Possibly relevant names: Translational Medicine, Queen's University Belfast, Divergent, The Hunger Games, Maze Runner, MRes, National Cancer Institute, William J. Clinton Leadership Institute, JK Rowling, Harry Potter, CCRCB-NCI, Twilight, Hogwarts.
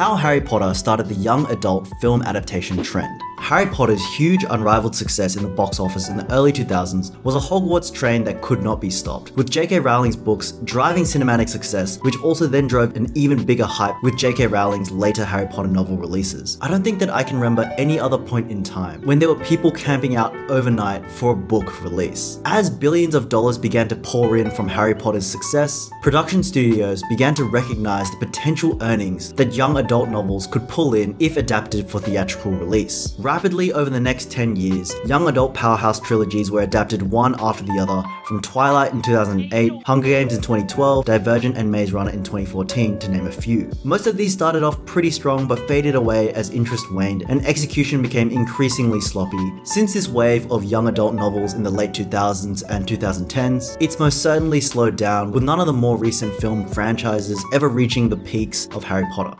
how Harry Potter started the young adult film adaptation trend. Harry Potter's huge unrivaled success in the box office in the early 2000s was a Hogwarts train that could not be stopped, with JK Rowling's books driving cinematic success, which also then drove an even bigger hype with JK Rowling's later Harry Potter novel releases. I don't think that I can remember any other point in time when there were people camping out overnight for a book release. As billions of dollars began to pour in from Harry Potter's success, production studios began to recognize the potential earnings that young adult novels could pull in if adapted for theatrical release. Rapidly over the next 10 years, young adult powerhouse trilogies were adapted one after the other, from Twilight in 2008, Hunger Games in 2012, Divergent and Maze Runner in 2014, to name a few. Most of these started off pretty strong but faded away as interest waned and execution became increasingly sloppy. Since this wave of young adult novels in the late 2000s and 2010s, it's most certainly slowed down, with none of the more recent film franchises ever reaching the peaks of Harry Potter.